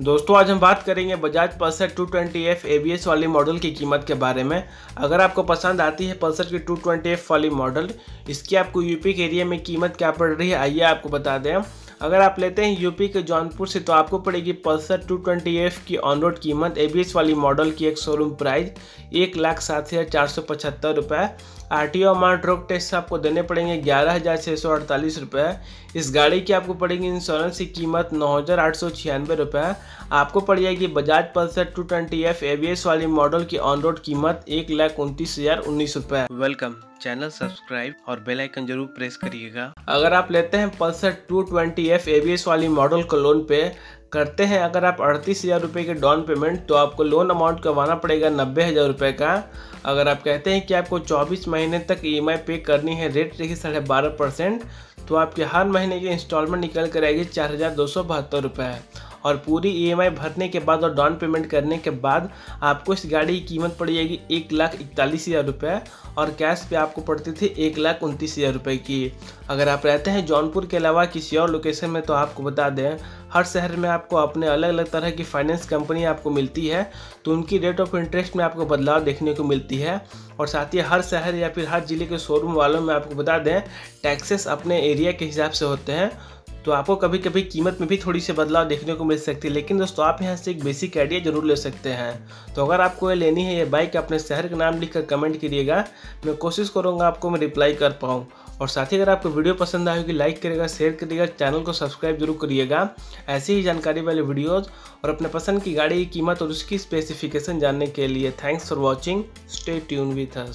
दोस्तों आज हम बात करेंगे बजाज पल्सर 220F ABS वाली मॉडल की कीमत के बारे में। अगर आपको पसंद आती है पल्सर की 220F वाली मॉडल, इसकी आपको यूपी के एरिया में कीमत क्या पड़ रही है आइए आपको बता दें। अगर आप लेते हैं यूपी के जौनपुर से तो आपको पड़ेगी पल्सर 220F की ऑन रोड कीमत ABS वाली मॉडल की एक शोरूम प्राइस 1,07,475 रुपये। RTO अमाउंट रोक टैक्स आपको देने पड़ेंगे 11,648 रुपये। इस गाड़ी की आपको पड़ेगी इंश्योरेंस की कीमत 9,896 रुपये। आपको पड़ जाएगी बजाज पल्सर 220F ABS वाली मॉडल की ऑन रोड कीमत 1,29,019 रुपये। वेलकम, चैनल सब्सक्राइब और बेल आइकन जरूर प्रेस करिएगा। अगर आप लेते हैं पल्सर 220F ABS वाली मॉडल को लोन पे करते हैं, अगर आप 38,000 रुपये के डाउन पेमेंट, तो आपको लोन अमाउंट करवाना पड़ेगा 90,000 रुपये का। अगर आप कहते हैं कि आपको 24 महीने तक EMI पे करनी है, रेट रहेगी 12.5%, तो आपके हर महीने की इंस्टॉलमेंट निकल कर आएगी 4,272 रुपये। और पूरी EMI भरने के बाद और डाउन पेमेंट करने के बाद आपको इस गाड़ी की कीमत पड़ जाएगी 1,41,000 रुपये और कैश पे आपको पड़ती थी 1,29,000 रुपये की। अगर आप रहते हैं जौनपुर के अलावा किसी और लोकेशन में तो आपको बता दें हर शहर में आपको अपने अलग अलग तरह की फाइनेंस कंपनी आपको मिलती है, तो उनकी रेट ऑफ इंटरेस्ट में आपको बदलाव देखने को मिलती है। और साथ ही हर शहर या फिर हर ज़िले के शोरूम वालों में आपको बता दें टैक्सेस अपने एरिया के हिसाब से होते हैं, तो आपको कभी कभी कीमत में भी थोड़ी सी बदलाव देखने को मिल सकती है। लेकिन दोस्तों आप यहाँ से एक बेसिक आइडिया जरूर ले सकते हैं। तो अगर आपको ये लेनी है ये बाइक, अपने शहर का नाम लिखकर कमेंट करिएगा, मैं कोशिश करूँगा आपको मैं रिप्लाई कर पाऊँ। और साथ ही अगर आपको वीडियो पसंद आए होगी लाइक करिएगा, शेयर करिएगा, चैनल को सब्सक्राइब जरूर करिएगा ऐसी ही जानकारी वाले वीडियोज़ और अपने पसंद की गाड़ी की कीमत और उसकी स्पेसिफिकेशन जानने के लिए। Thanks for watching, stay tune with us.